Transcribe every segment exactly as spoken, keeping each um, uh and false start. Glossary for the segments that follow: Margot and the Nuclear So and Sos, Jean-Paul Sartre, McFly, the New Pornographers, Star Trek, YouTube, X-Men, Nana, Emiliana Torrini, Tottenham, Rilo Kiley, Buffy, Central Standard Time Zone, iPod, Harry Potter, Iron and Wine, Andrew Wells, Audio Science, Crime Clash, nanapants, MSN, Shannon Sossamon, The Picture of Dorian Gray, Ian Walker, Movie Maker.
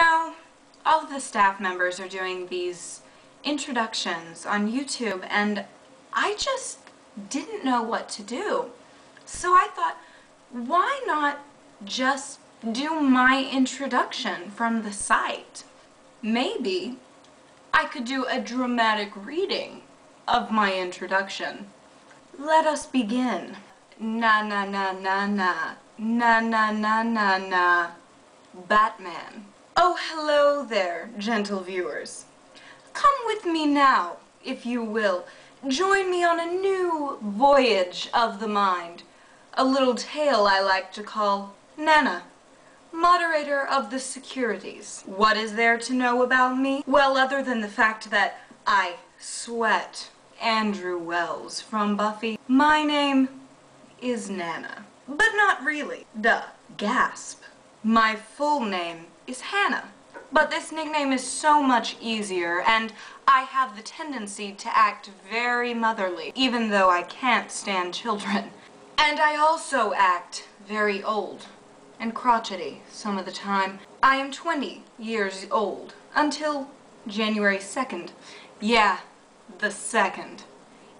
know, all of the staff members are doing these introductions on YouTube, and I just didn't know what to do. So I thought, why not just do my introduction from the site? Maybe I could do a dramatic reading of my introduction. Let us begin. Na na na na na, na na na na na, Batman. Oh, hello there, gentle viewers. Come with me now, if you will. Join me on a new voyage of the mind. A little tale I like to call Nana, moderator of the securities. What is there to know about me? Well, other than the fact that I sweat Andrew Wells from Buffy. My name is Nana. But not really. Duh. Gasp. My full name is Hannah. But this nickname is so much easier, and I have the tendency to act very motherly, even though I can't stand children. And I also act very old and crotchety some of the time. I am twenty years old until January second. Yeah, the second.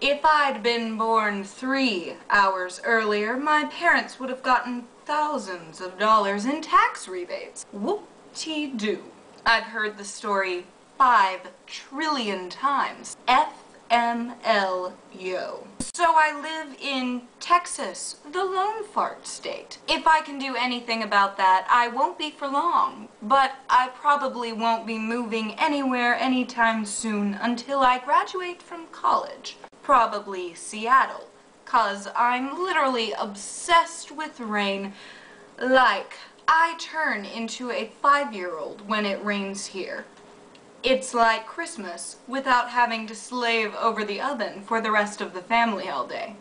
If I'd been born three hours earlier, my parents would have gotten thousands of dollars in tax rebates. Whoop-tee-doo. I've heard the story five trillion times. F M L yo. So I live in Texas, the lone fart state. If I can do anything about that, I won't be for long. But I probably won't be moving anywhere anytime soon until I graduate from college. Probably Seattle, 'cause I'm literally obsessed with rain. Like, I turn into a five-year-old when it rains here. It's like Christmas without having to slave over the oven for the rest of the family all day.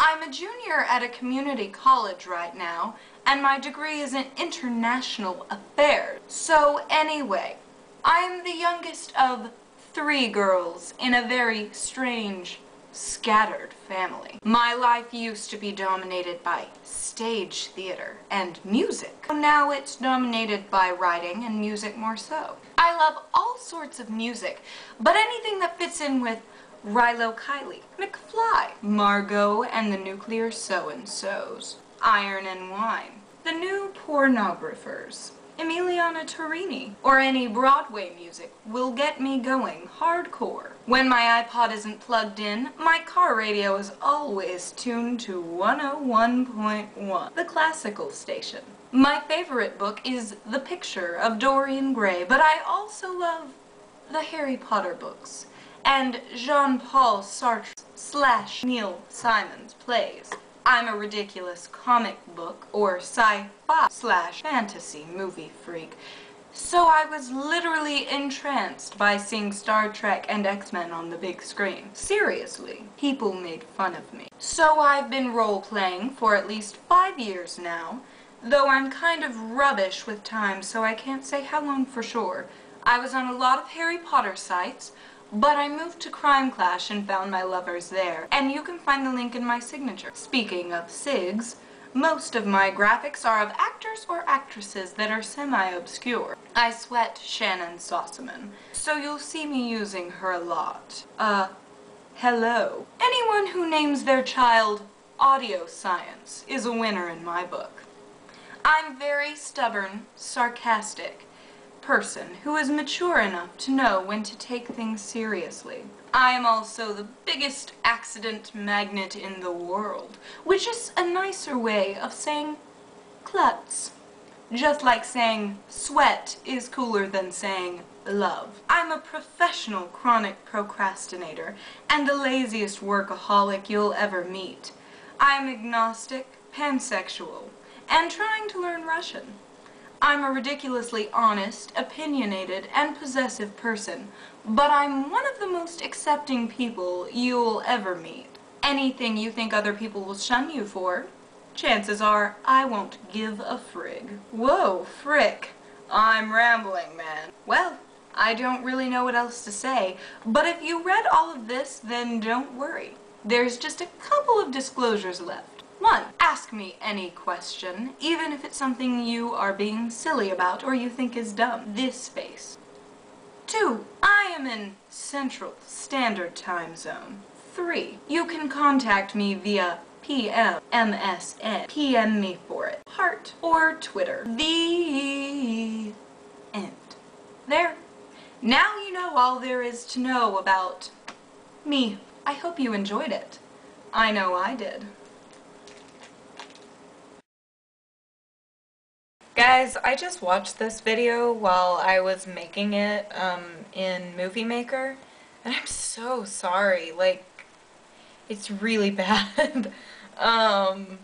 I'm a junior at a community college right now, and my degree is in international affairs. So anyway, I'm the youngest of three girls in a very strange, scattered family. My life used to be dominated by stage theater and music. Now it's dominated by writing and music more so. I love all sorts of music, but anything that fits in with Rilo Kiley, McFly, Margot and the Nuclear So and Sos, Iron and Wine, the New Pornographers, Emiliana Torrini, or any Broadway music will get me going hardcore. When my iPod isn't plugged in, my car radio is always tuned to one oh one point one, the classical station. My favorite book is The Picture of Dorian Gray, but I also love the Harry Potter books and Jean-Paul Sartre slash Neil Simon's plays. I'm a ridiculous comic book or sci-fi slash fantasy movie freak, so I was literally entranced by seeing Star Trek and X-Men on the big screen. Seriously, people made fun of me. So I've been role-playing for at least five years now, though I'm kind of rubbish with time, so I can't say how long for sure. I was on a lot of Harry Potter sites, but I moved to Crime Clash and found my lovers there, and you can find the link in my signature. Speaking of SIGs, most of my graphics are of actors or actresses that are semi-obscure. I sweat Shannon Sossamon, so you'll see me using her a lot. Uh, hello. Anyone who names their child Audio Science is a winner in my book. I'm very stubborn, sarcastic, person who is mature enough to know when to take things seriously. I am also the biggest accident magnet in the world, which is a nicer way of saying klutz. Just like saying sweat is cooler than saying love. I'm a professional chronic procrastinator and the laziest workaholic you'll ever meet. I'm agnostic, pansexual, and trying to learn Russian. I'm a ridiculously honest, opinionated, and possessive person, but I'm one of the most accepting people you'll ever meet. Anything you think other people will shun you for, chances are I won't give a frig. Whoa, frick. I'm rambling, man. Well, I don't really know what else to say, but if you read all of this, then don't worry. There's just a couple of disclosures left. One, ask me any question, even if it's something you are being silly about or you think is dumb. This space. Two, I am in Central Standard Time Zone. Three, you can contact me via P M, M S N, P M me for it, heart, or Twitter. The end. There. Now you know all there is to know about me. I hope you enjoyed it. I know I did. Guys, I just watched this video while I was making it um, in Movie Maker, and I'm so sorry. Like, it's really bad. um,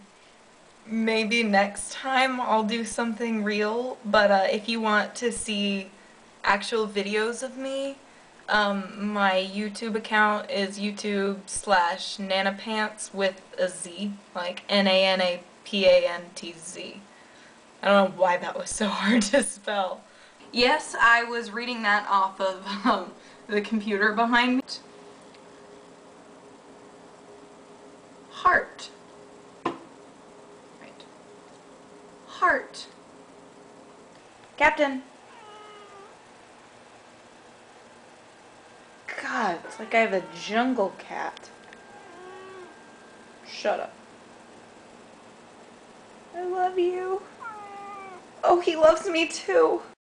maybe next time I'll do something real, but uh, if you want to see actual videos of me, um, my YouTube account is YouTube slash nanapants with a Z, like N A N A P A N T Z. I don't know why that was so hard to spell. Yes, I was reading that off of um, the computer behind me. Heart. Right. Heart. Captain. God, it's like I have a jungle cat. Shut up. I love you. Oh, he loves me too.